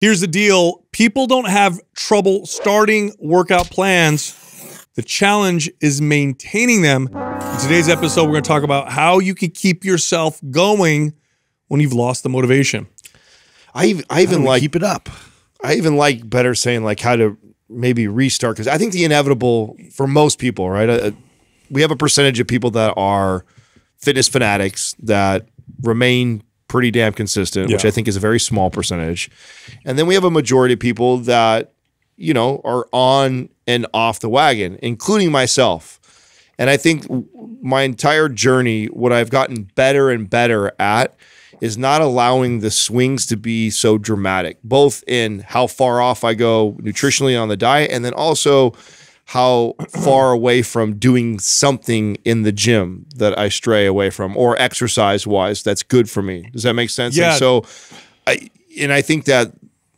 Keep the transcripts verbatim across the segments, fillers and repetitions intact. Here's the deal. People don't have trouble starting workout plans. The challenge is maintaining them. In today's episode, we're going to talk about how you can keep yourself going when you've lost the motivation. I even, I even like keep it up. I even like better saying like how to maybe restart, because I think the inevitable for most people, right? Uh, we have a percentage of people that are fitness fanatics that remain pretty damn consistent, yeah. which I think is a very small percentage. And then we have a majority of people that, you know, are on and off the wagon, including myself. And I think my entire journey, what I've gotten better and better at is not allowing the swings to be so dramatic, both in how far off I go nutritionally on the diet and then also how far away from doing something in the gym that I stray away from, or exercise-wise that's good for me. Does that make sense? Yeah. And so, I, and I think that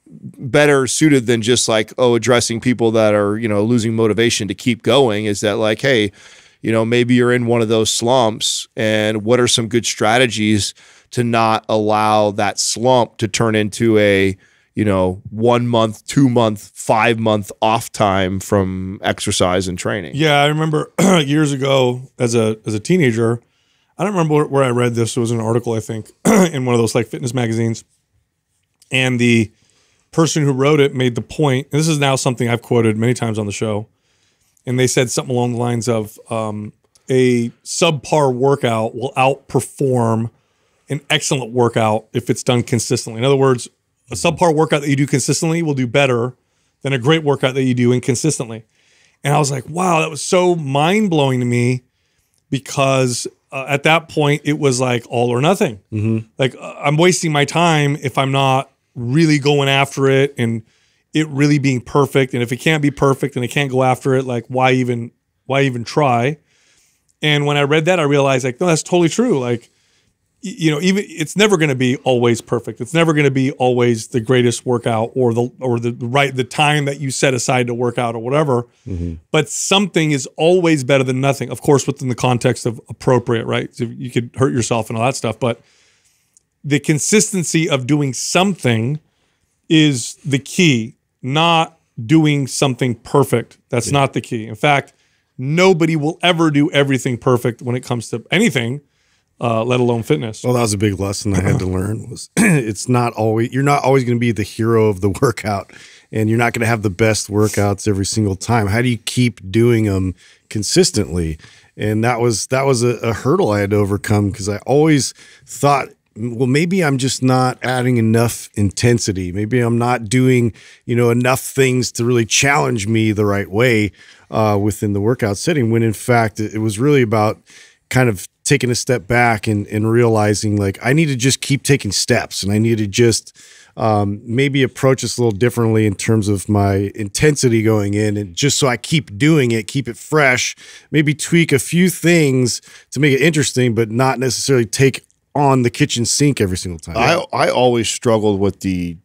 better suited than just like, oh, addressing people that are, you know, losing motivation to keep going is that like, hey, you know, maybe you're in one of those slumps, and what are some good strategies to not allow that slump to turn into a, you know, one month, two month, five month off time from exercise and training. Yeah, I remember years ago as a as a teenager, I don't remember where I read this. It was an article, I think, in one of those like fitness magazines. And the person who wrote it made the point, and this is now something I've quoted many times on the show, and they said something along the lines of um, a subpar workout will outperform an excellent workout if it's done consistently. In other words, a subpar workout that you do consistently will do better than a great workout that you do inconsistently. And I was like, wow, that was so mind-blowing to me, because uh, at that point it was like all or nothing. Mm-hmm. Like uh, I'm wasting my time if I'm not really going after it and it really being perfect. And if it can't be perfect and it can't go after it, like why even, why even try? And when I read that, I realized like, no, that's totally true. Like, you know, even it's never going to be always perfect. It's never going to be always the greatest workout or the or the right the time that you set aside to work out or whatever. Mm-hmm. But something is always better than nothing. Of course, within the context of appropriate, right? So you could hurt yourself and all that stuff, but the consistency of doing something is the key, not doing something perfect. That's yeah. not the key. In fact, nobody will ever do everything perfect when it comes to anything. Uh, let alone fitness. Well, that was a big lesson I had to learn was it's not always, you're not always going to be the hero of the workout, and you're not going to have the best workouts every single time. How do you keep doing them consistently? And that was, that was a, a hurdle I had to overcome, because I always thought, well, maybe I'm just not adding enough intensity. Maybe I'm not doing, you know, enough things to really challenge me the right way uh, within the workout setting. When in fact, it was really about kind of taking a step back and, and realizing like, I need to just keep taking steps, and I need to just um, maybe approach this a little differently in terms of my intensity going in, and just so I keep doing it, keep it fresh, maybe tweak a few things to make it interesting, but not necessarily take on the kitchen sink every single time. I, I always struggled with the,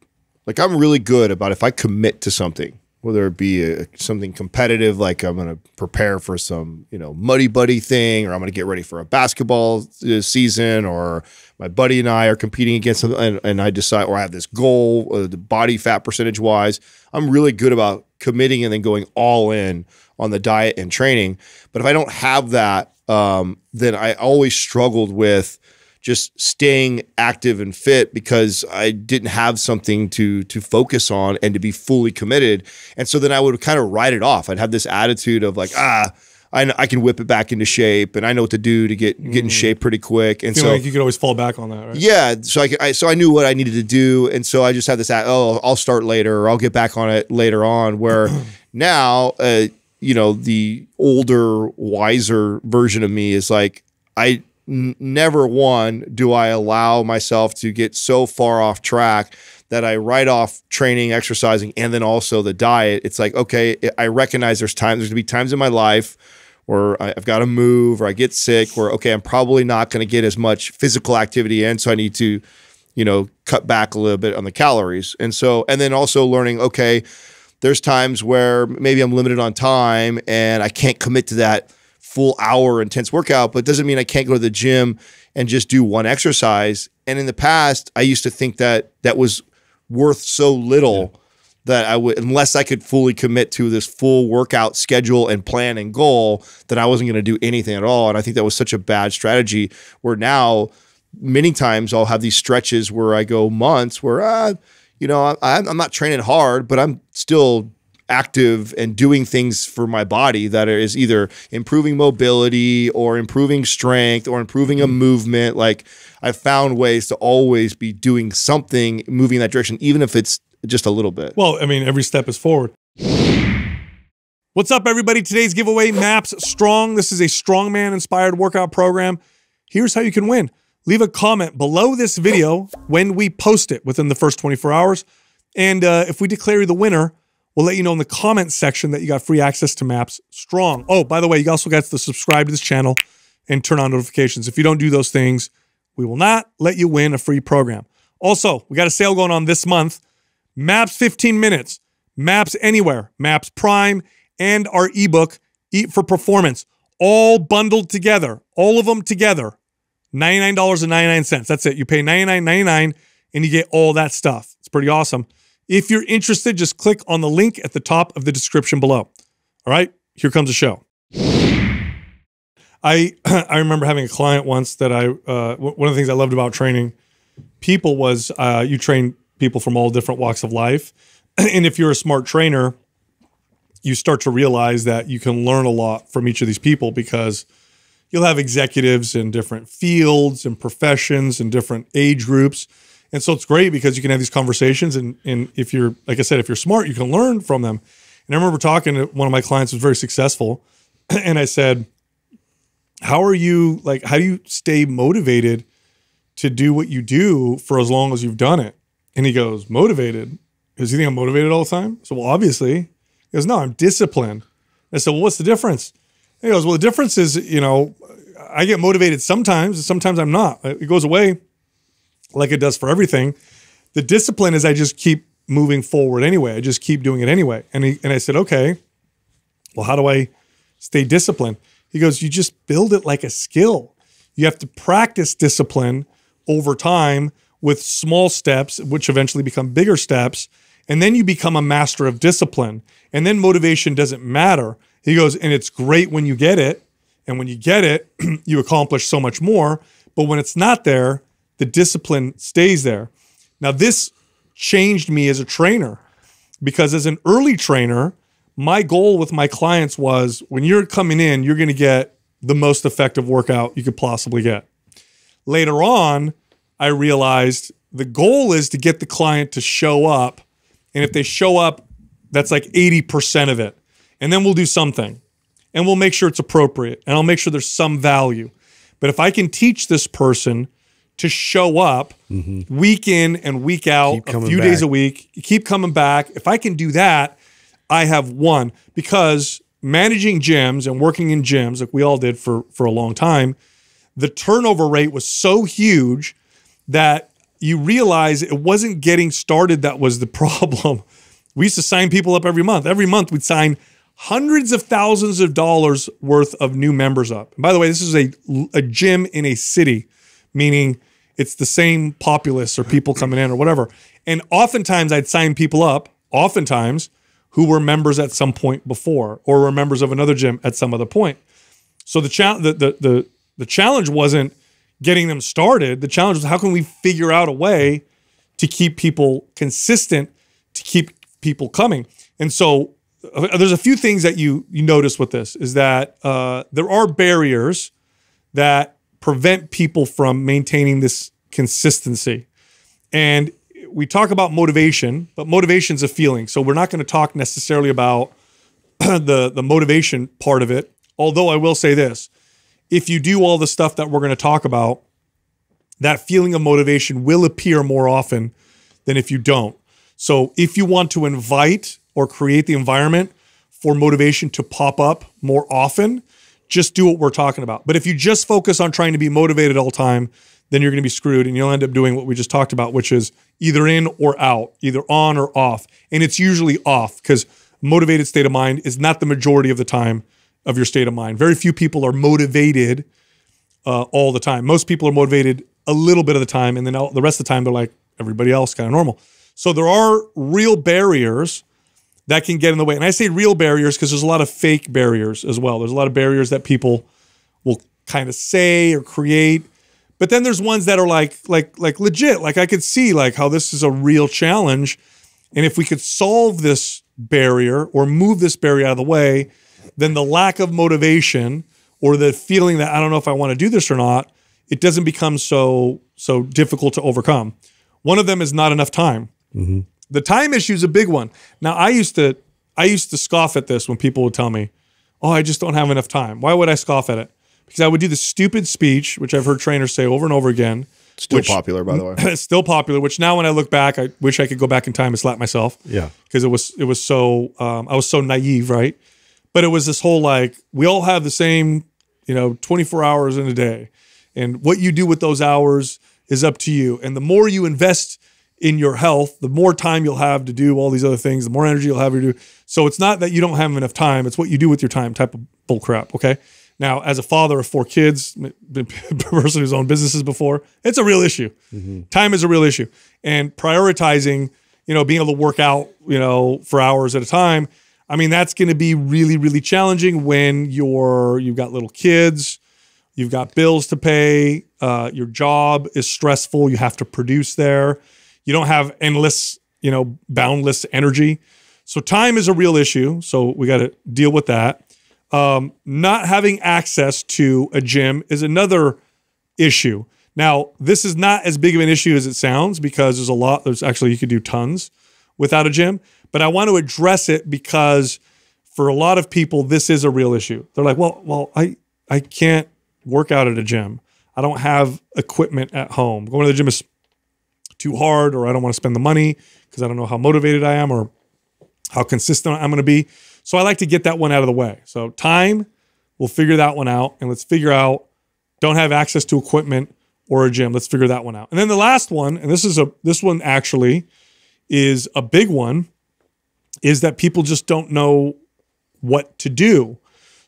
like I'm really good about if I commit to something, whether it be a, something competitive, like I'm going to prepare for some, you know, muddy buddy thing, or I'm going to get ready for a basketball season, or my buddy and I are competing against something, and, and I decide, or I have this goal, uh, the body fat percentage wise, I'm really good about committing and then going all in on the diet and training. But if I don't have that, um, then I always struggled with just staying active and fit, because I didn't have something to to focus on and to be fully committed. And so then I would kind of write it off. I'd have this attitude of like, ah, I, I can whip it back into shape, and I know what to do to get get in shape pretty quick. And so like you could always fall back on that, right? Yeah. So I, could, I so I knew what I needed to do, and so I just had this, oh, I'll start later, or I'll get back on it later on. Where now, uh, you know, the older, wiser version of me is like, I. Never one do I allow myself to get so far off track that I write off training, exercising, and then also the diet. It's like, okay, I recognize there's times, there's gonna be times in my life where I've got to move, or I get sick, where, okay, I'm probably not going to get as much physical activity in, so I need to, you know, cut back a little bit on the calories. And so, and then also learning, okay, there's times where maybe I'm limited on time and I can't commit to that full hour intense workout, but it doesn't mean I can't go to the gym and just do one exercise. And in the past, I used to think that that was worth so little yeah. that I would, unless I could fully commit to this full workout schedule and plan and goal, that I wasn't going to do anything at all. And I think that was such a bad strategy, where now many times I'll have these stretches where I go months where, uh, you know, I, I'm not training hard, but I'm still active and doing things for my body that is either improving mobility or improving strength or improving a movement. Like, I've found ways to always be doing something, moving in that direction, even if it's just a little bit. Well, I mean, every step is forward. What's up, everybody? Today's giveaway, MAPS Strong. This is a strongman-inspired workout program. Here's how you can win. Leave a comment below this video when we post it within the first twenty-four hours. And uh, if we declare you the winner, we'll let you know in the comment section that you got free access to MAPS Strong. Oh, by the way, you also got to subscribe to this channel and turn on notifications. If you don't do those things, we will not let you win a free program. Also, we got a sale going on this month. MAPS fifteen minutes, MAPS Anywhere, MAPS Prime, and our ebook, Eat for Performance, all bundled together, all of them together, ninety-nine ninety-nine. That's it. You pay ninety-nine ninety-nine and you get all that stuff. It's pretty awesome. If you're interested, just click on the link at the top of the description below. All right, here comes the show. I I remember having a client once that I, uh, one of the things I loved about training people was uh, you train people from all different walks of life. And if you're a smart trainer, you start to realize that you can learn a lot from each of these people, because you'll have executives in different fields and professions and different age groups. And so it's great because you can have these conversations, and, and if you're, like I said, if you're smart, you can learn from them. And I remember talking to one of my clients who was very successful, and I said, how are you, like, how do you stay motivated to do what you do for as long as you've done it? And he goes, motivated? Because you think I'm motivated all the time? So, well, obviously. He goes, no, I'm disciplined. I said, well, what's the difference? And he goes, well, the difference is, you know, I get motivated sometimes, and sometimes I'm not. It goes away, like it does for everything. The discipline is I just keep moving forward anyway. I just keep doing it anyway. And he, and I said, okay, well, how do I stay disciplined? He goes, you just build it like a skill. You have to practice discipline over time with small steps, which eventually become bigger steps. And then you become a master of discipline. And then motivation doesn't matter. He goes, and it's great when you get it. And when you get it, you accomplish so much more. But when it's not there, the discipline stays there. Now, this changed me as a trainer, because as an early trainer, my goal with my clients was, when you're coming in, you're going to get the most effective workout you could possibly get. Later on, I realized the goal is to get the client to show up. And if they show up, that's like eighty percent of it. And then we'll do something. And we'll make sure it's appropriate. And I'll make sure there's some value. But if I can teach this person to show up mm-hmm. week in and week out, a few back. days a week, keep coming back. If I can do that, I have won. Because managing gyms and working in gyms, like we all did for, for a long time, the turnover rate was so huge that you realize it wasn't getting started that was the problem. We used to sign people up every month. Every month we'd sign hundreds of thousands of dollars worth of new members up. And by the way, this is a, a gym in a city, meaning it's the same populace or people coming in or whatever. And oftentimes I'd sign people up, oftentimes, who were members at some point before or were members of another gym at some other point. So the, cha the, the, the, the challenge wasn't getting them started. The challenge was, how can we figure out a way to keep people consistent, to keep people coming? And so uh, there's a few things that you, you notice with this, is that uh, there are barriers that prevent people from maintaining this consistency. And we talk about motivation, but motivation's a feeling. So we're not going to talk necessarily about the, the motivation part of it. Although I will say this, if you do all the stuff that we're going to talk about, that feeling of motivation will appear more often than if you don't. So if you want to invite or create the environment for motivation to pop up more often, just do what we're talking about. But if you just focus on trying to be motivated all the time, then you're going to be screwed, and you'll end up doing what we just talked about, which is either in or out, either on or off. And it's usually off, because motivated state of mind is not the majority of the time of your state of mind. Very few people are motivated uh, all the time. Most people are motivated a little bit of the time, and then all, the rest of the time, they're like everybody else, kind of normal. So there are real barriers that can get in the way. And I say real barriers because there's a lot of fake barriers as well. There's a lot of barriers that people will kind of say or create. But then there's ones that are like, like, like legit. Like I could see like how this is a real challenge. And if we could solve this barrier or move this barrier out of the way, then the lack of motivation or the feeling that I don't know if I want to do this or not, it doesn't become so, so difficult to overcome. One of them is not enough time. Mm-hmm. The time issue is a big one. Now I used to, I used to scoff at this when people would tell me, oh, I just don't have enough time. Why would I scoff at it? Because I would do the stupid speech, which I've heard trainers say over and over again. Still which, popular, by the way. It's still popular, which now when I look back, I wish I could go back in time and slap myself. Yeah. Because it was, it was so, um, I was so naive, right? But it was this whole like, we all have the same, you know, twenty-four hours in a day. And what you do with those hours is up to you. And the more you invest in your health, the more time you'll have to do all these other things, the more energy you'll have to do. So it's not that you don't have enough time. It's what you do with your time type of bull crap, okay? Now, as a father of four kids, a person who's owned businesses before, it's a real issue. Mm-hmm. Time is a real issue. And prioritizing, you know, being able to work out, you know, for hours at a time, I mean, that's going to be really, really challenging when you're, you've got little kids, you've got bills to pay, uh, your job is stressful, you have to produce there, you don't have endless, you know, boundless energy. So time is a real issue, so we got to deal with that. Um, not having access to a gym is another issue. Now, this is not as big of an issue as it sounds because there's a lot, there's actually, you could do tons without a gym, but I want to address it because for a lot of people, this is a real issue. They're like, well, well, I, I can't work out at a gym. I don't have equipment at home. Going to the gym is too hard, or I don't want to spend the money because I don't know how motivated I am or how consistent I'm going to be. So I like to get that one out of the way. So time, we'll figure that one out. And let's figure out, don't have access to equipment or a gym. Let's figure that one out. And then the last one, and this is a this one actually is a big one, is that people just don't know what to do.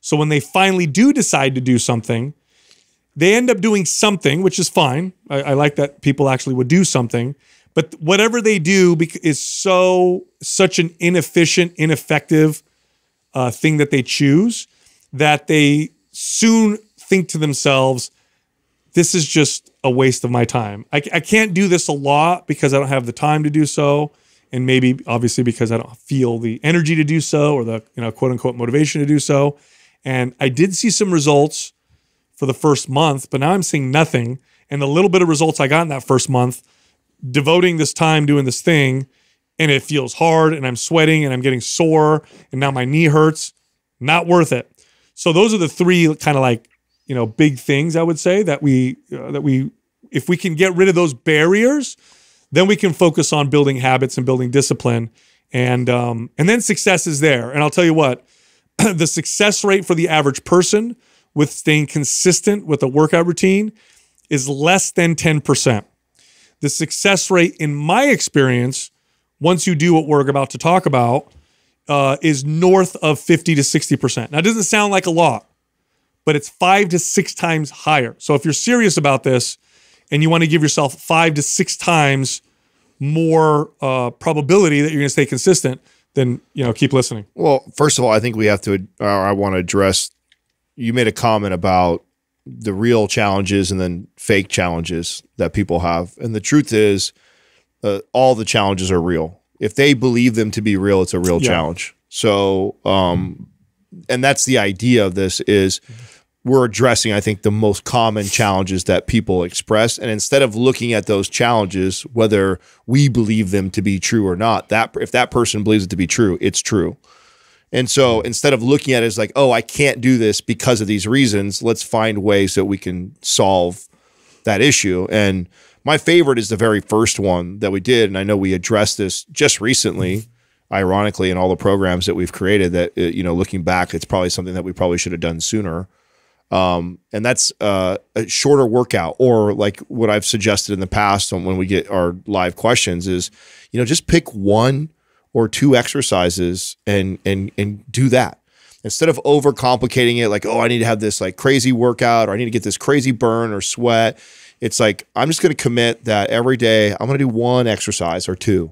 So when they finally do decide to do something, they end up doing something, which is fine. I, I like that people actually would do something. But whatever they do is so such an inefficient, ineffective Uh, thing that they choose, that they soon think to themselves, this is just a waste of my time. I, I can't do this a lot because I don't have the time to do so. And maybe obviously because I don't feel the energy to do so or the, you know, quote unquote motivation to do so. And I did see some results for the first month, but now I'm seeing nothing. And the little bit of results I got in that first month, devoting this time doing this thing, and it feels hard, and I'm sweating, and I'm getting sore, and now my knee hurts. Not worth it. So those are the three kind of like, you know, big things I would say that we, uh, that we, if we can get rid of those barriers, then we can focus on building habits and building discipline. And, um, and then success is there. And I'll tell you what, the success rate for the average person with staying consistent with a workout routine is less than ten percent. The success rate in my experience, once you do what we're about to talk about, uh, is north of fifty to sixty percent. Now, it doesn't sound like a lot, but it's five to six times higher. So if you're serious about this and you want to give yourself five to six times more uh, probability that you're going to stay consistent, then, you know, keep listening. Well, first of all, I think we have to, or I want to address, you made a comment about the real challenges and then fake challenges that people have. And the truth is, Uh, all the challenges are real. If they believe them to be real, it's a real yeah. challenge. So, um, and that's the idea of this is we're addressing, I think, the most common challenges that people express. And instead of looking at those challenges, whether we believe them to be true or not, that if that person believes it to be true, it's true. And so instead of looking at it as like, oh, I can't do this because of these reasons, let's find ways that we can solve that issue. And my favorite is the very first one that we did, and I know we addressed this just recently, ironically, in all the programs that we've created that, you know, looking back, it's probably something that we probably should have done sooner. Um, and that's uh, a shorter workout, or like what I've suggested in the past when we get our live questions is, you know, just pick one or two exercises and, and, and do that. Instead of overcomplicating it, like, oh, I need to have this like crazy workout, or I need to get this crazy burn or sweat. It's like, I'm just going to commit that every day I'm going to do one exercise or two.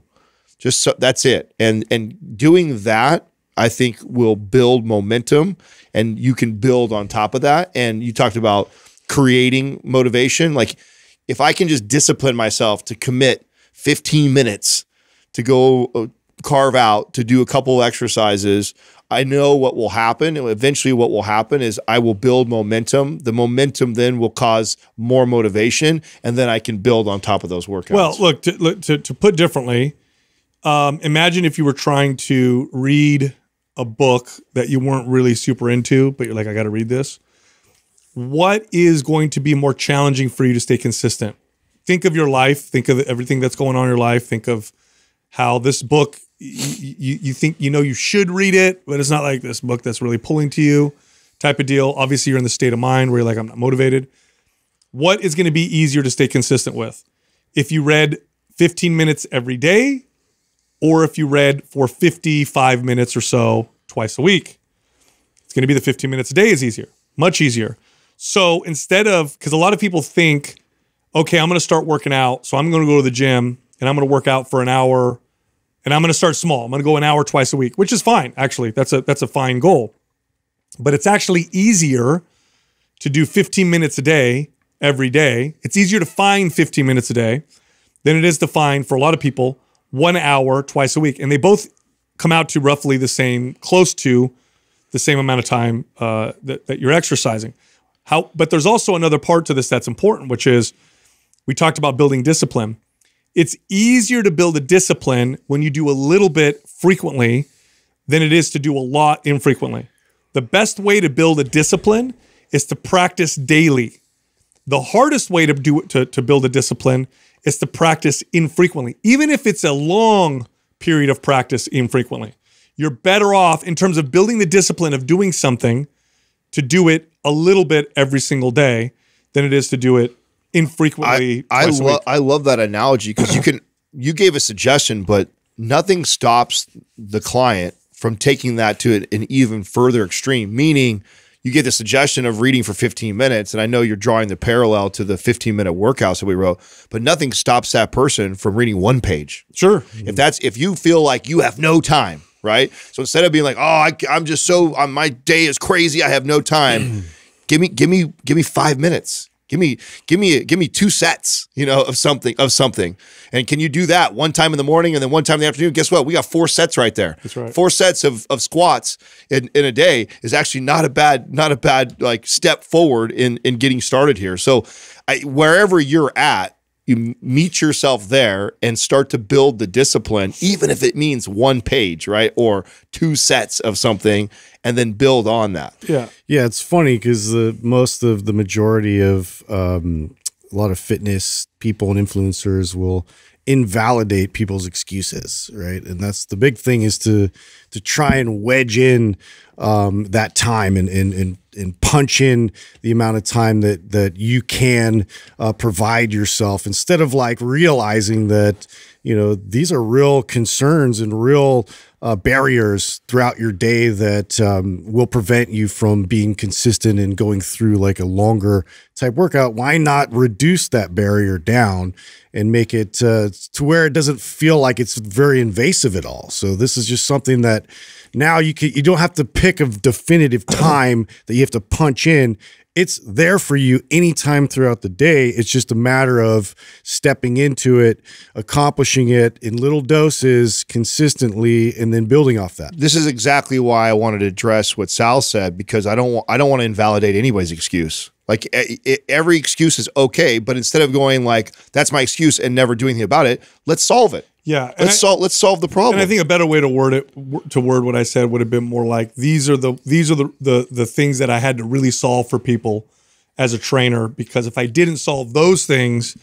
Just so that's it. And and doing that, I think, will build momentum, and you can build on top of that. And you talked about creating motivation. Like, if I can just discipline myself to commit fifteen minutes to go carve out, to do a couple of exercises, I know what will happen. And eventually what will happen is I will build momentum. The momentum then will cause more motivation, and then I can build on top of those workouts. Well, look, to, to, to put differently, um, imagine if you were trying to read a book that you weren't really super into, but you're like, I got to read this. What is going to be more challenging for you to stay consistent? Think of your life. Think of everything that's going on in your life. Think of how this book, you, you think, you know, you should read it, but it's not like this book that's really pulling to you type of deal. Obviously you're in the state of mind where you're like, I'm not motivated. What is going to be easier to stay consistent with? If you read fifteen minutes every day, or if you read for fifty-five minutes or so twice a week, it's going to be the fifteen minutes a day is easier, much easier. So instead of, because a lot of people think, okay, I'm going to start working out. So I'm going to go to the gym and I'm going to work out for an hour. And I'm going to start small. I'm going to go an hour twice a week, which is fine. Actually, that's a that's a fine goal. But it's actually easier to do fifteen minutes a day every day. It's easier to find fifteen minutes a day than it is to find, for a lot of people, one hour twice a week. And they both come out to roughly the same, close to the same amount of time uh, that, that you're exercising. How? But there's also another part to this that's important, which is we talked about building discipline. It's easier to build a discipline when you do a little bit frequently than it is to do a lot infrequently. The best way to build a discipline is to practice daily. The hardest way to do to, to build a discipline is to practice infrequently, even if it's a long period of practice infrequently. You're better off in terms of building the discipline of doing something to do it a little bit every single day than it is to do it infrequently. I, I love I love that analogy, because you can you gave a suggestion, but nothing stops the client from taking that to an even further extreme. Meaning, you get the suggestion of reading for fifteen minutes, and I know you're drawing the parallel to the fifteen minute workouts that we wrote, but nothing stops that person from reading one page. Sure, if that's if you feel like you have no time, right? So instead of being like, oh, I, I'm just so I'm, my day is crazy, I have no time. give me give me give me five minutes. Give me, give me, give me two sets, you know, of something, of something. And can you do that one time in the morning and then one time in the afternoon? Guess what? We got four sets right there. That's right. Four sets of, of squats in, in a day is actually not a bad, not a bad like step forward in, in getting started here. So I, wherever you're at, you meet yourself there and start to build the discipline, even if it means one page, right? Or two sets of something, and then build on that. Yeah. Yeah. It's funny because the most of the majority of um, a lot of fitness people and influencers will invalidate people's excuses. Right. And that's the big thing, is to, to try and wedge in um, that time and, and, and, and punch in the amount of time that, that you can uh, provide yourself, instead of like realizing that, you know, these are real concerns and real uh, barriers throughout your day that um, will prevent you from being consistent and going through like a longer type workout. Why not reduce that barrier down and make it uh, to where it doesn't feel like it's very invasive at all? So this is just something that now you can, you don't have to pick a definitive time that you have to punch in. It's there for you anytime throughout the day. It's just a matter of stepping into it, accomplishing it in little doses consistently, and then building off that. This is exactly why I wanted to address what Sal said, because I don't want, I don't want to invalidate anybody's excuse. Like, every excuse is okay, but instead of going like, that's my excuse and never doing anything about it, let's solve it. Yeah, let's solve let's solve the problem. And I think a better way to word it to word what I said would have been more like, these are the these are the, the the things that I had to really solve for people as a trainer, because if I didn't solve those things,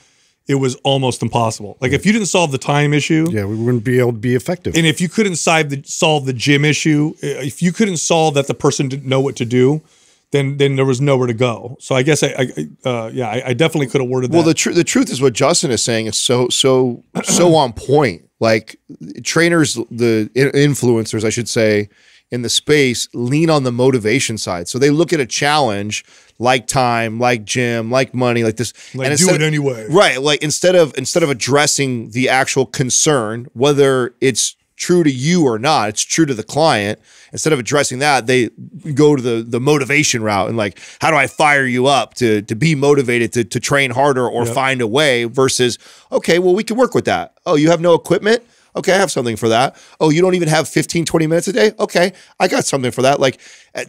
it was almost impossible. Like, if you didn't solve the time issue, yeah, we wouldn't be able to be effective. And if you couldn't solve the solve the gym issue, if you couldn't solve that the person didn't know what to do, then then there was nowhere to go. So I guess I, I uh, yeah, I, I definitely could have worded that. Well, the truth the truth is what Justin is saying is so so so on point. Like, trainers, the influencers, I should say, in the space lean on the motivation side. So they look at a challenge like time, like gym, like money, like this. Like and do it of, anyway. Right. Like instead of instead of addressing the actual concern, whether it's true to you or not, it's true to the client. Instead of addressing that, they go to the the motivation route and like, how do I fire you up to to be motivated to to train harder or yep. find a way versus, okay, well, we can work with that. Oh, you have no equipment? Okay, I have something for that. Oh, you don't even have fifteen, twenty minutes a day? Okay, I got something for that. Like,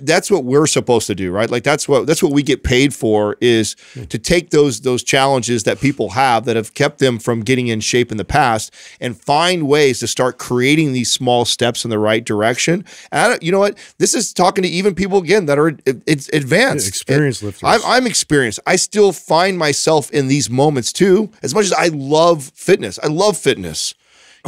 that's what we're supposed to do, right? Like, that's what that's what we get paid for, is to take those those challenges that people have that have kept them from getting in shape in the past and find ways to start creating these small steps in the right direction. And I don't, you know what? This is talking to even people, again, that are it's advanced. Yeah, experienced lifters. I'm, I'm experienced. I still find myself in these moments too, as much as I love fitness. I love fitness.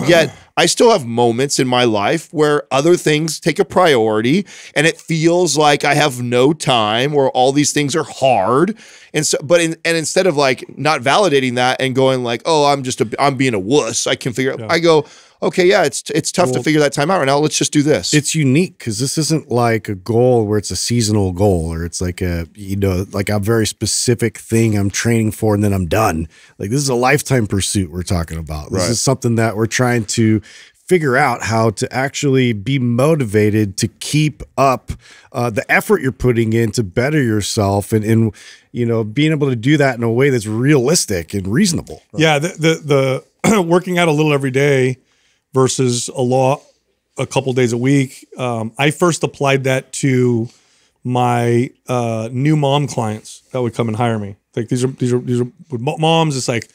Yet I still have moments in my life where other things take a priority and it feels like I have no time or all these things are hard. And so, but in, and instead of like not validating that and going like, oh, I'm just, a, I'm being a wuss. I can figure it out. I go, okay, yeah, it's it's tough well, to figure that time out right now. Let's just do this. It's unique because this isn't like a goal where it's a seasonal goal or it's like a, you know, like a very specific thing I'm training for and then I'm done. Like this is a lifetime pursuit we're talking about. This right. is something that we're trying to figure out how to actually be motivated to keep up uh, the effort you're putting in to better yourself and, and, you know, being able to do that in a way that's realistic and reasonable. Right? Yeah, the, the, the working out a little every day versus a lot, a couple days a week. Um, I first applied that to my uh, new mom clients that would come and hire me. Like these are these are these are with moms. It's like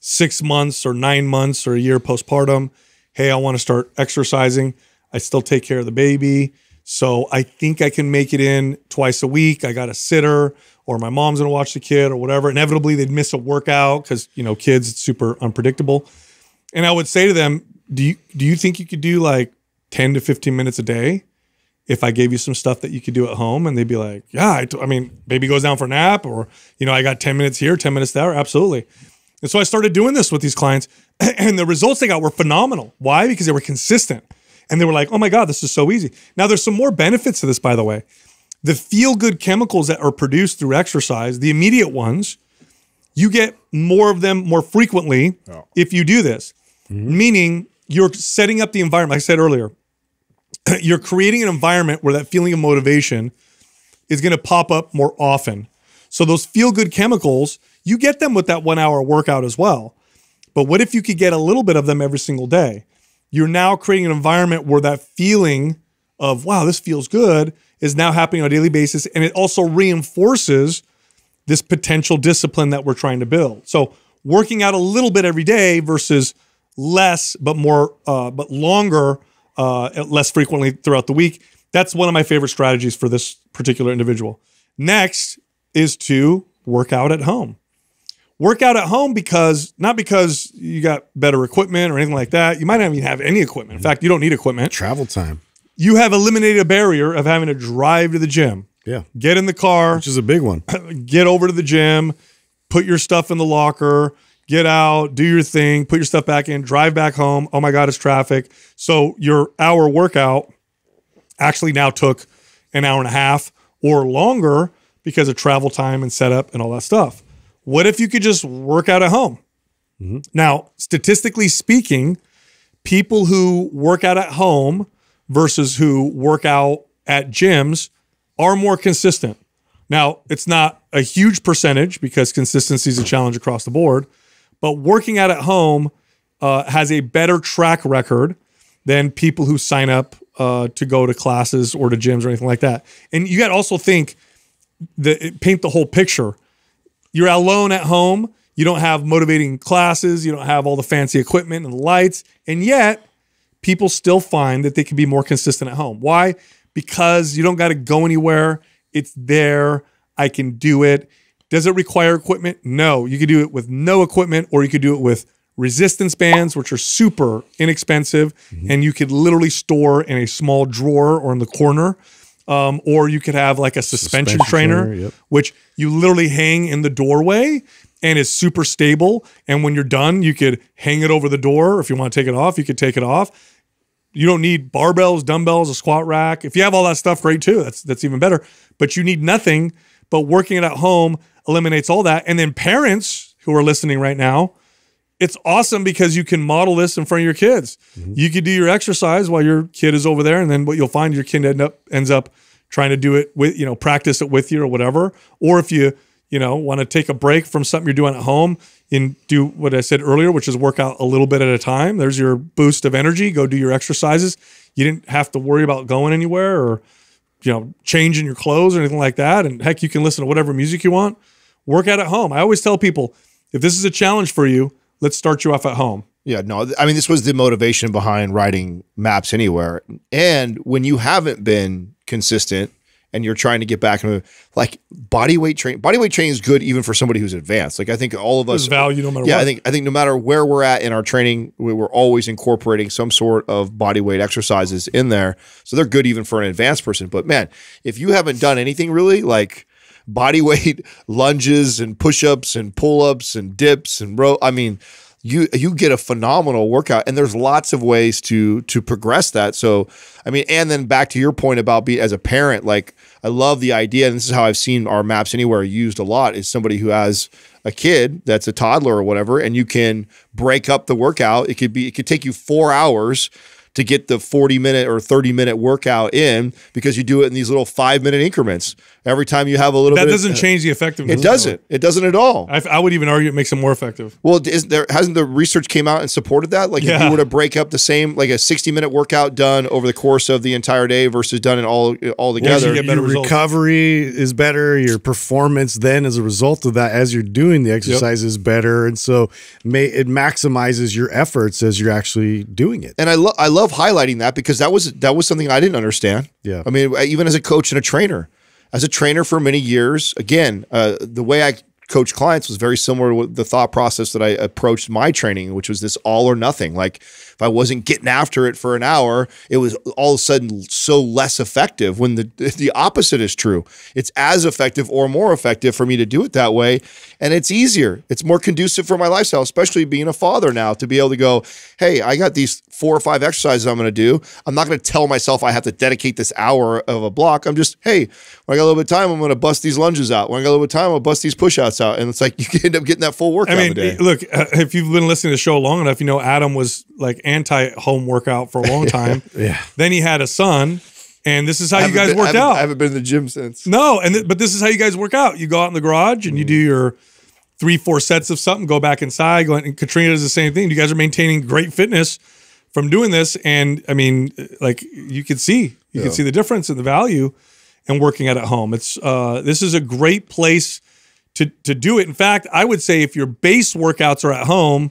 six months or nine months or a year postpartum. Hey, I want to start exercising. I still take care of the baby, so I think I can make it in twice a week. I got a sitter, or my mom's gonna watch the kid, or whatever. Inevitably, they'd miss a workout because you know kids. It's super unpredictable, and I would say to them, Do you, do you think you could do like ten to fifteen minutes a day if I gave you some stuff that you could do at home? And they'd be like, yeah, I, I mean, baby goes down for a nap or, you know, I got ten minutes here, ten minutes there. Absolutely. And so I started doing this with these clients and the results they got were phenomenal. Why? Because they were consistent and they were like, oh my God, this is so easy. Now there's some more benefits to this, by the way. The feel-good chemicals that are produced through exercise, the immediate ones, you get more of them more frequently oh. if you do this, mm-hmm. meaning you're setting up the environment. Like I said earlier, you're creating an environment where that feeling of motivation is going to pop up more often. So those feel-good chemicals, you get them with that one-hour workout as well. But what if you could get a little bit of them every single day? You're now creating an environment where that feeling of, wow, this feels good, is now happening on a daily basis. And it also reinforces this potential discipline that we're trying to build. So working out a little bit every day versus less, but more, uh, but longer, uh, less frequently throughout the week. That's one of my favorite strategies for this particular individual. Next is to work out at home. Work out at home because, not because you got better equipment or anything like that. You might not even have any equipment. In fact, you don't need equipment. Travel time. You have eliminated a barrier of having to drive to the gym. Yeah. Get in the car. Which is a big one. Get over to the gym, put your stuff in the locker, get out, do your thing, put your stuff back in, drive back home. Oh my God, it's traffic. So your hour workout actually now took an hour and a half or longer because of travel time and setup and all that stuff. What if you could just work out at home? Mm-hmm. Now, statistically speaking, people who work out at home versus who work out at gyms are more consistent. Now, it's not a huge percentage because consistency is a challenge across the board. But working out at home uh, has a better track record than people who sign up uh, to go to classes or to gyms or anything like that. And you got to also think, the, paint the whole picture. You're alone at home. You don't have motivating classes. You don't have all the fancy equipment and the lights. And yet, people still find that they can be more consistent at home. Why? Because you don't got to go anywhere. It's there. I can do it. Does it require equipment? No. You could do it with no equipment, or you could do it with resistance bands, which are super inexpensive, mm-hmm. and you could literally store in a small drawer or in the corner. Um, or you could have like a suspension, suspension trainer, trainer yep. which you literally hang in the doorway and is super stable. And when you're done, you could hang it over the door. If you want to take it off, you could take it off. You don't need barbells, dumbbells, a squat rack. If you have all that stuff, great too. That's, that's even better. But you need nothing. But working it at home eliminates all that. And then parents who are listening right now, it's awesome because you can model this in front of your kids. Mm-hmm. You could do your exercise while your kid is over there, and then what you'll find, your kid end up, ends up trying to do it with, you know, practice it with you or whatever. Or if you, you know, want to take a break from something you're doing at home and do what I said earlier, which is work out a little bit at a time. There's your boost of energy. Go do your exercises. You didn't have to worry about going anywhere or, you know, changing your clothes or anything like that. And heck, you can listen to whatever music you want. Work out at home. I always tell people, if this is a challenge for you, let's start you off at home. Yeah, no, I mean, this was the motivation behind writing MAPS Anywhere. And when you haven't been consistent and you're trying to get back into, like, body weight train, body weight training is good even for somebody who's advanced. Like, I think all of us, there's value no matter yeah, what. I think, I think no matter where we're at in our training, we were always incorporating some sort of body weight exercises in there. So they're good even for an advanced person. But man, if you haven't done anything really, like, body weight lunges and push-ups and pull-ups and dips and row, I mean, you you get a phenomenal workout, and there's lots of ways to to progress that. So I mean, and then back to your point about being, as a parent, like, I love the idea, and this is how I've seen our MAPS Anywhere used a lot, is somebody who has a kid that's a toddler or whatever, and you can break up the workout. It could be, it could take you four hours to get the forty minute or thirty minute workout in, because you do it in these little five minute increments. Every time you have a little that bit. That doesn't of, change the effectiveness. It doesn't. It doesn't at all. I, I would even argue it makes it more effective. Well, isn't there, hasn't the research came out and supported that? Like, yeah. If you were to break up the same, like a sixty minute workout done over the course of the entire day versus done it all, all together. Well, you get better your results. Recovery is better. Your performance then as a result of that, as you're doing the exercise, yep. is better. And so may, it maximizes your efforts as you're actually doing it. And I, lo I love highlighting that, because that was, that was something I didn't understand. Yeah. I mean, even as a coach and a trainer. As a trainer for many years, again, uh, the way I coach clients was very similar to the thought process that I approached my training, which was this all or nothing. Like, if I wasn't getting after it for an hour, it was all of a sudden so less effective, when the, the opposite is true. It's as effective or more effective for me to do it that way. And it's easier. It's more conducive for my lifestyle, especially being a father now, to be able to go, hey, I got these four or five exercises I'm going to do. I'm not going to tell myself I have to dedicate this hour of a block. I'm just, hey, when I got a little bit of time, I'm going to bust these lunges out. When I got a little bit of time, I'll bust these push-outs out. And it's like, you end up getting that full workout. I mean, a day. Look, if you've been listening to the show long enough, you know Adam was like anti-home workout for a long time. Yeah. Then he had a son, and this is how you guys been, worked I out. I haven't been to the gym since. No, and th but this is how you guys work out. You go out in the garage and mm. you do your three, four sets of something, go back inside. Go in, and Katrina does the same thing. You guys are maintaining great fitness from doing this. And I mean, like, you can see, you yeah. can see the difference in the value and working out at home. It's, uh, this is a great place to, to do it. In fact, I would say if your base workouts are at home,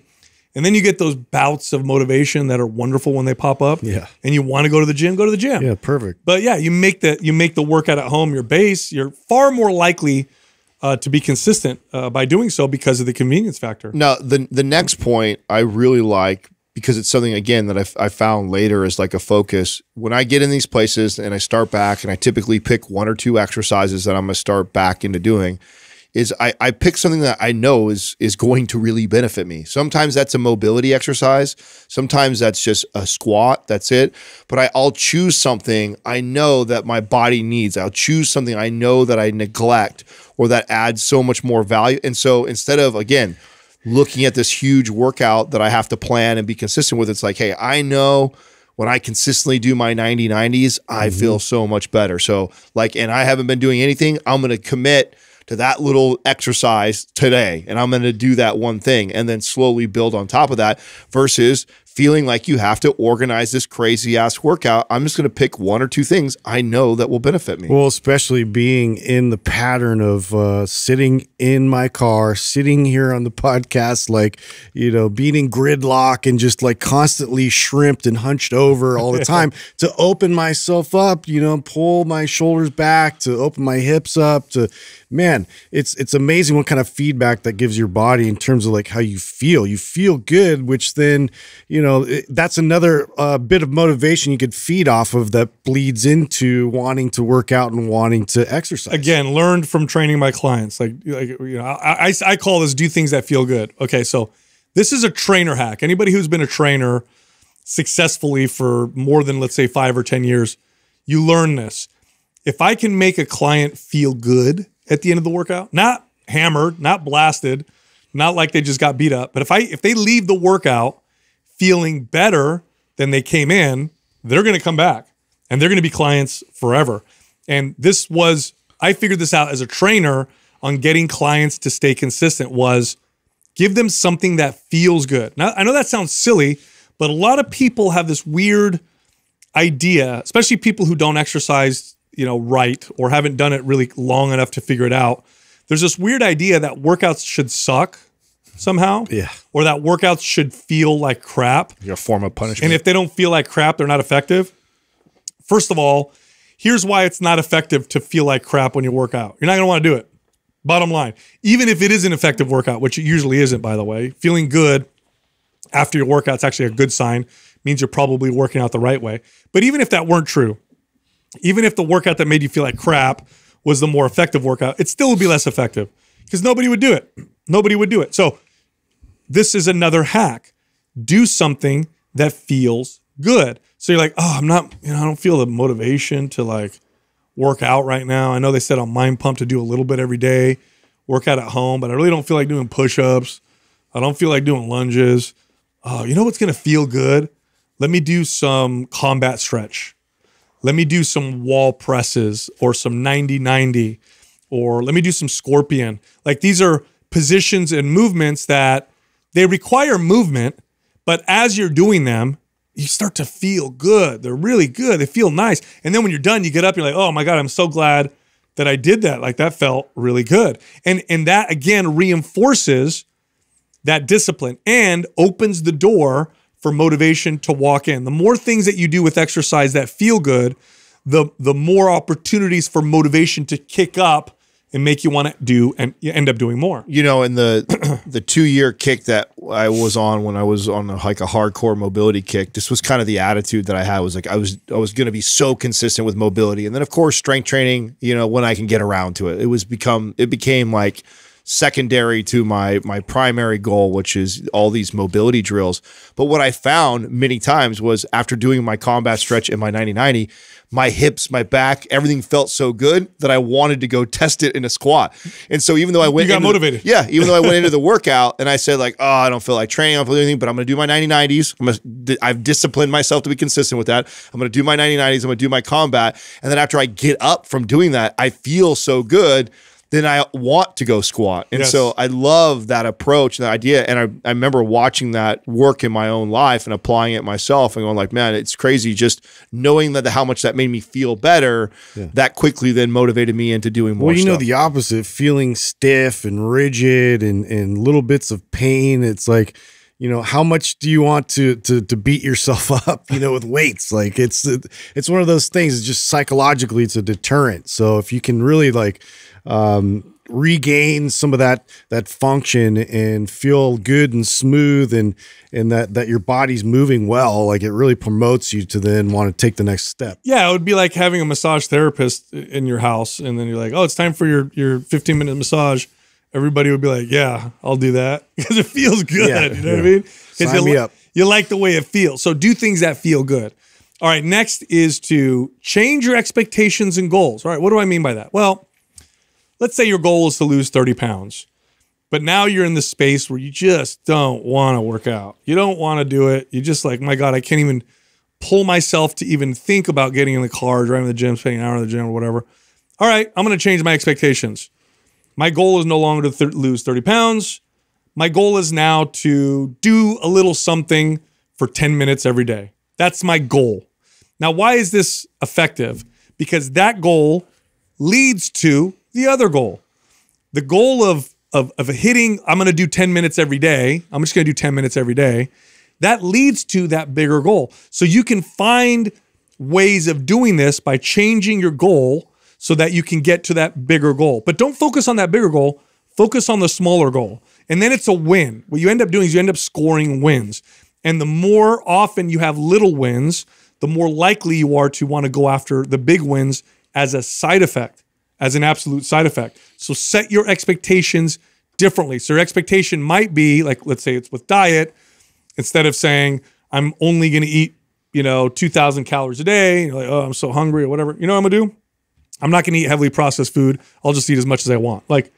and then you get those bouts of motivation that are wonderful when they pop up, yeah. and you want to go to the gym, go to the gym. Yeah, perfect. But yeah, you make the, you make the workout at home your base. You're far more likely uh, to be consistent uh, by doing so, because of the convenience factor. Now, the, the next point I really like, because it's something, again, that I've, I found later is like a focus. When I get in these places and I start back, and I typically pick one or two exercises that I'm going to start back into doing, is I, I pick something that I know is is going to really benefit me. Sometimes that's a mobility exercise. Sometimes that's just a squat. That's it. But I, I'll choose something I know that my body needs. I'll choose something I know that I neglect, or that adds so much more value. And so instead of, again, looking at this huge workout that I have to plan and be consistent with, it's like, hey, I know when I consistently do my ninety nineties, I mm-hmm. feel so much better. So like, and I haven't been doing anything, I'm going to commit to that little exercise today, and I'm going to do that one thing, and then slowly build on top of that, versus feeling like you have to organize this crazy ass workout. I'm just going to pick one or two things I know that will benefit me. Well, especially being in the pattern of uh, sitting in my car, sitting here on the podcast, like, you know, beating gridlock and just like constantly shrimped and hunched over all the time to open myself up, you know, pull my shoulders back, to open my hips up, to, man, it's, it's amazing what kind of feedback that gives your body in terms of like how you feel. You feel good, which then, you You know, that's another uh, bit of motivation you could feed off of that bleeds into wanting to work out and wanting to exercise. Again, learned from training my clients. Like, like you know, I, I, I call this do things that feel good. Okay, so this is a trainer hack. Anybody who's been a trainer successfully for more than, let's say, five or ten years, you learn this. If I can make a client feel good at the end of the workout, not hammered, not blasted, not like they just got beat up, but if I if they leave the workout feeling better than they came in, they're going to come back and they're going to be clients forever. And this was, I figured this out as a trainer on getting clients to stay consistent, was give them something that feels good. Now, I know that sounds silly, but a lot of people have this weird idea, especially people who don't exercise, you know, right, or haven't done it really long enough to figure it out. There's this weird idea that workouts should suck somehow, yeah, or that workouts should feel like crap. Your form of punishment. And if they don't feel like crap, they're not effective. First of all, here's why it's not effective to feel like crap when you work out. You're not going to want to do it. Bottom line, even if it is an effective workout, which it usually isn't, by the way, feeling good after your workout's actually a good sign. It means you're probably working out the right way. But even if that weren't true, even if the workout that made you feel like crap was the more effective workout, it still would be less effective because nobody would do it. Nobody would do it. So this is another hack. Do something that feels good. So you're like, oh, I'm not, you know, I don't feel the motivation to like work out right now. I know they said on Mind Pump to do a little bit every day, work out at home, but I really don't feel like doing push-ups. I don't feel like doing lunges. Oh, you know what's going to feel good? Let me do some combat stretch. Let me do some wall presses or some ninety ninety, or let me do some scorpion. Like, these are positions and movements that they require movement, but as you're doing them, you start to feel good. They're really good. They feel nice. And then when you're done, you get up, you're like, oh my God, I'm so glad that I did that. Like, that felt really good. And, and that, again, reinforces that discipline and opens the door for motivation to walk in. The more things that you do with exercise that feel good, the, the more opportunities for motivation to kick up and make you want to do and you end up doing more. You know, in the the two-year kick that I was on when I was on a, like a hardcore mobility kick, this was kind of the attitude that I had. It was like I was I was going to be so consistent with mobility, and then of course strength training. You know, when I can get around to it, it was become it became like secondary to my my primary goal, which is all these mobility drills. But what I found many times was after doing my combat stretch and my ninety ninety, my hips, my back, everything felt so good that I wanted to go test it in a squat. And so even though I went- You got motivated. The, yeah, even though I went into the workout and I said like, oh, I don't feel like training, I don't feel anything, but I'm gonna do my ninety nineties. I'm gonna, I've disciplined myself to be consistent with that. I'm gonna do my ninety nineties, I'm gonna do my combat. And then after I get up from doing that, I feel so good, then I want to go squat. And yes. So I love that approach, that idea. And I, I remember watching that work in my own life and applying it myself and going like, man, it's crazy. Just knowing that the, how much that made me feel better, yeah, that quickly then motivated me into doing more Well, you stuff. know, the opposite, feeling stiff and rigid and, and little bits of pain. It's like, you know, how much do you want to, to, to beat yourself up, you know, with weights? Like, it's, it's one of those things. It's just psychologically, it's a deterrent. So if you can really like, um, regain some of that, that function and feel good and smooth and, and that, that your body's moving well, like it really promotes you to then want to take the next step. Yeah. It would be like having a massage therapist in your house. And then you're like, oh, it's time for your, your fifteen minute massage. Everybody would be like, yeah, I'll do that because it feels good. Yeah, you know yeah. what I mean? 'Cause you, me up. you like the way it feels. So do things that feel good. All right. Next is to change your expectations and goals. All right. What do I mean by that? Well, let's say your goal is to lose thirty pounds, but now you're in this space where you just don't want to work out. You don't want to do it. You're just like, my God, I can't even pull myself to even think about getting in the car, driving to the gym, spending an hour in the gym or whatever. All right, I'm going to change my expectations. My goal is no longer to th- lose thirty pounds. My goal is now to do a little something for ten minutes every day. That's my goal. Now, why is this effective? Because that goal leads to the other goal. The goal of, of, of hitting, I'm going to do ten minutes every day. I'm just going to do ten minutes every day. That leads to that bigger goal. So you can find ways of doing this by changing your goal so that you can get to that bigger goal. But don't focus on that bigger goal. Focus on the smaller goal. And then it's a win. What you end up doing is you end up scoring wins. And the more often you have little wins, the more likely you are to want to go after the big wins as a side effect. as an absolute side effect. So set your expectations differently. So your expectation might be, like, let's say it's with diet, instead of saying, I'm only going to eat, you know, two thousand calories a day. You're like, oh, I'm so hungry or whatever. You know what I'm going to do? I'm not going to eat heavily processed food. I'll just eat as much as I want. Like,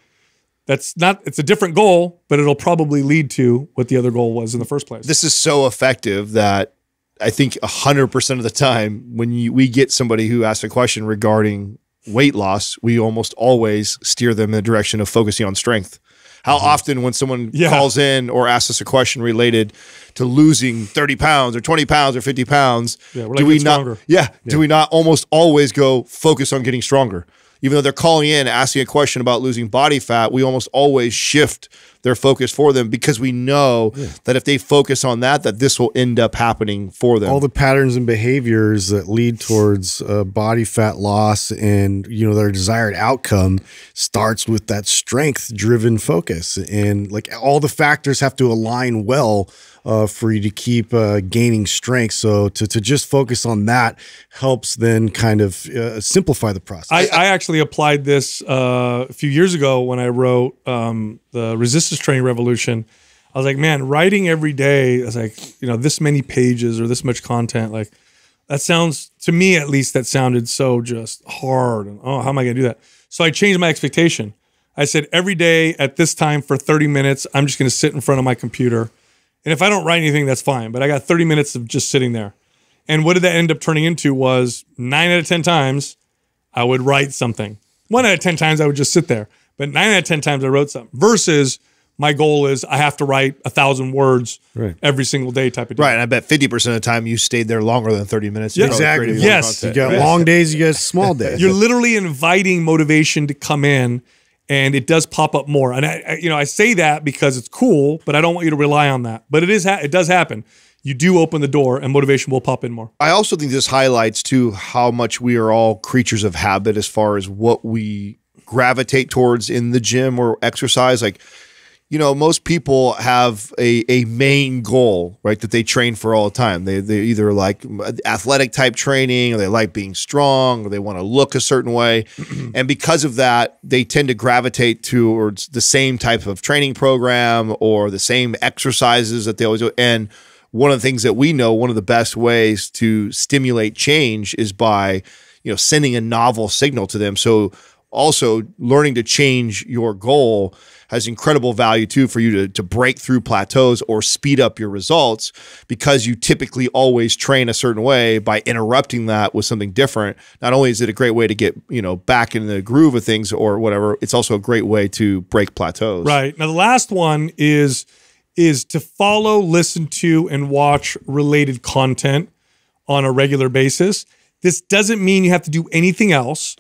that's not, it's a different goal, but it'll probably lead to what the other goal was in the first place. This is so effective that I think one hundred percent of the time when you, we get somebody who asks a question regarding weight loss, we almost always steer them in the direction of focusing on strength. How mm-hmm. often when someone yeah. calls in or asks us a question related to losing thirty pounds or twenty pounds or fifty pounds, yeah, we're do like, we not, yeah, yeah. do we not almost always go focus on getting stronger? Even though they're calling in, asking a question about losing body fat, we almost always shift their focus for them because we know yeah. that if they focus on that, that this will end up happening for them. All the patterns and behaviors that lead towards uh, body fat loss and, you know, their desired outcome starts with that strength-driven focus. And, like, all the factors have to align well Uh, for you to keep uh, gaining strength. So to, to just focus on that helps then kind of uh, simplify the process. I, I actually applied this uh, a few years ago when I wrote um, the Resistance Training Revolution. I was like, man, writing every day, I was like, you know, this many pages or this much content, like that sounds, to me at least, that sounded so just hard. And, oh, how am I going to do that? So I changed my expectation. I said, every day at this time for thirty minutes, I'm just going to sit in front of my computer. And if I don't write anything, that's fine. But I got thirty minutes of just sitting there. And what did that end up turning into was nine out of ten times I would write something. one out of ten times I would just sit there. But nine out of ten times I wrote something. Versus my goal is I have to write one thousand words right. every single day type of day. Right. And I bet fifty percent of the time you stayed there longer than thirty minutes. Yeah. Exactly. Yes. You got right. long days, you got small days. You're literally inviting motivation to come in. And it does pop up more. And, I, I, you know, I say that because it's cool, but I don't want you to rely on that. But it is, ha it does happen. You do open the door and motivation will pop in more. I also think this highlights, too, how much we are all creatures of habit as far as what we gravitate towards in the gym or exercise. Like, you know, most people have a, a main goal, right, that they train for all the time. They, they either like athletic type training, or they like being strong, or they want to look a certain way. And because of that, they tend to gravitate towards the same type of training program or the same exercises that they always do. And one of the things that we know, one of the best ways to stimulate change is by, you know, sending a novel signal to them. So also, learning to change your goal has incredible value, too, for you to, to break through plateaus or speed up your results, because you typically always train a certain way. By interrupting that with something different, not only is it a great way to get, you know, back in the groove of things or whatever, it's also a great way to break plateaus. Right. Now, the last one is, is to follow, listen to, and watch related content on a regular basis. This doesn't mean you have to do anything else.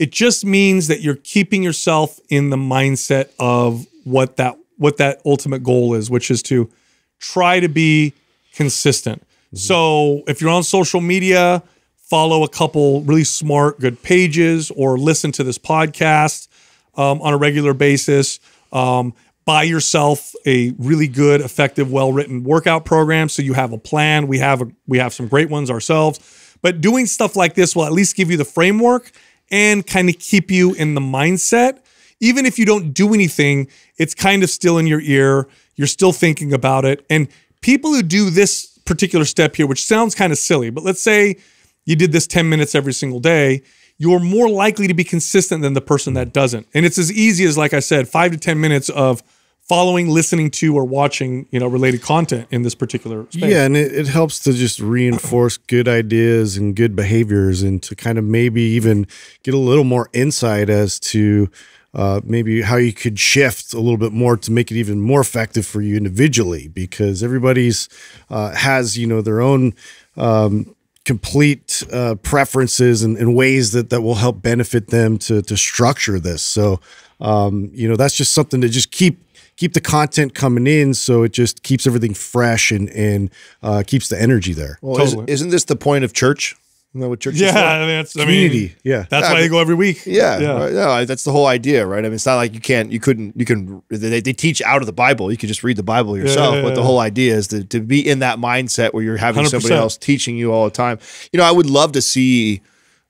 It just means that you're keeping yourself in the mindset of what that what that ultimate goal is, which is to try to be consistent. Mm-hmm. So if you're on social media, follow a couple really smart, good pages, or listen to this podcast um, on a regular basis. Um, buy yourself a really good, effective, well-written workout program so you have a plan. We have a, we have some great ones ourselves. But doing stuff like this will at least give you the framework and kind of keep you in the mindset. Even if you don't do anything, it's kind of still in your ear. You're still thinking about it. And people who do this particular step here, which sounds kind of silly, but let's say you did this ten minutes every single day, you're more likely to be consistent than the person that doesn't. And it's as easy as, like I said, five to ten minutes of following, listening to, or watching, you know, related content in this particular space. Yeah, and it, it helps to just reinforce good ideas and good behaviors, and to kind of maybe even get a little more insight as to uh, maybe how you could shift a little bit more to make it even more effective for you individually, because everybody's uh, has, you know, their own um, complete uh, preferences and, and ways that, that will help benefit them to, to structure this. So, um, you know, that's just something to just keep keep the content coming in, so it just keeps everything fresh and, and uh, keeps the energy there. Well, totally. Isn't, isn't this the point of church? Isn't that what church yeah, is? I mean, that's, community. I mean, yeah. That's yeah, why I mean, they go every week. Yeah, yeah. Right, yeah. That's the whole idea, right? I mean, it's not like you can't, you couldn't, you can, they, they teach out of the Bible. You can just read the Bible yourself. Yeah, yeah, but the yeah. whole idea is to, to be in that mindset where you're having one hundred percent somebody else teaching you all the time. You know, I would love to see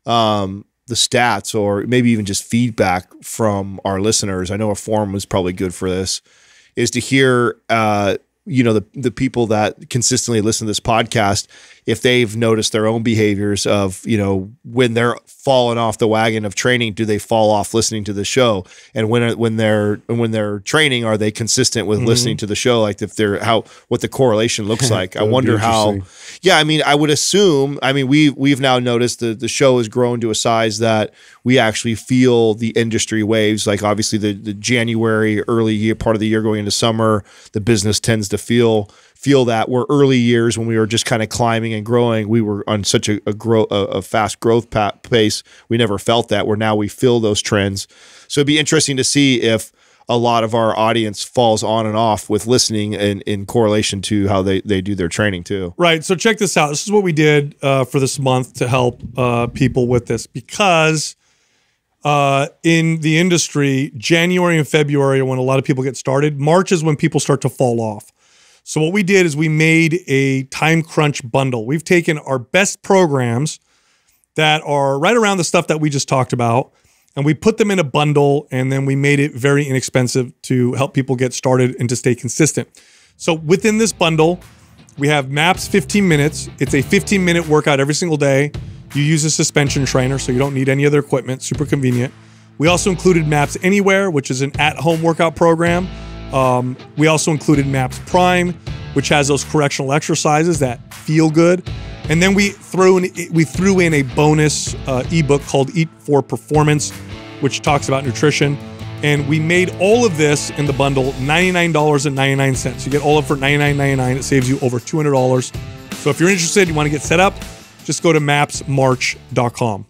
um, the stats, or maybe even just feedback from our listeners. I know a forum was probably good for this, is to hear uh, you know, the, the people that consistently listen to this podcast, if they've noticed their own behaviors of, you know, when they're falling off the wagon of training, do they fall off listening to the show? And when, when they're, when they're training, are they consistent with mm-hmm. listening to the show? Like if they're how, what the correlation looks like, I wonder how, yeah, I mean, I would assume, I mean, we, we've now noticed that the show has grown to a size that we actually feel the industry waves. Like obviously the, the January, early year part of the year going into summer, the business tends to feel feel that. Where early years when we were just kind of climbing and growing, we were on such a, a grow a, a fast growth pace, we never felt that. Where now we feel those trends. So it'd be interesting to see if a lot of our audience falls on and off with listening and in correlation to how they they do their training too. Right. So check this out. This is what we did uh, for this month to help uh, people with this, because uh, in the industry, January and February are when a lot of people get started. March is when people start to fall off. So what we did is we made a time crunch bundle. We've taken our best programs that are right around the stuff that we just talked about, and we put them in a bundle, and then we made it very inexpensive to help people get started and to stay consistent. So within this bundle, we have MAPS fifteen minutes. It's a fifteen minute workout every single day. You use a suspension trainer, so you don't need any other equipment, super convenient. We also included MAPS Anywhere, which is an at-home workout program. Um, we also included MAPS Prime, which has those correctional exercises that feel good. And then we threw in, we threw in a bonus uh, ebook called Eat for Performance, which talks about nutrition. And we made all of this in the bundle ninety-nine ninety-nine. You get all of it for ninety-nine ninety-nine. It saves you over two hundred dollars. So if you're interested, you want to get set up, just go to maps march dot com.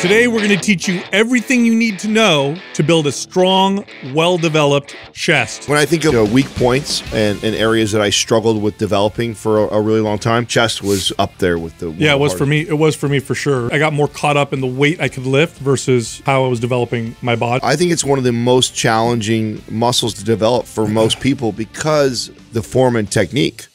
Today, we're going to teach you everything you need to know to build a strong, well-developed chest. When I think of, you know, weak points and, and areas that I struggled with developing for a, a really long time, chest was up there with the... Yeah, it was for me. It was for me for sure. I got more caught up in the weight I could lift versus how I was developing my body. I think it's one of the most challenging muscles to develop for most people because the form and technique.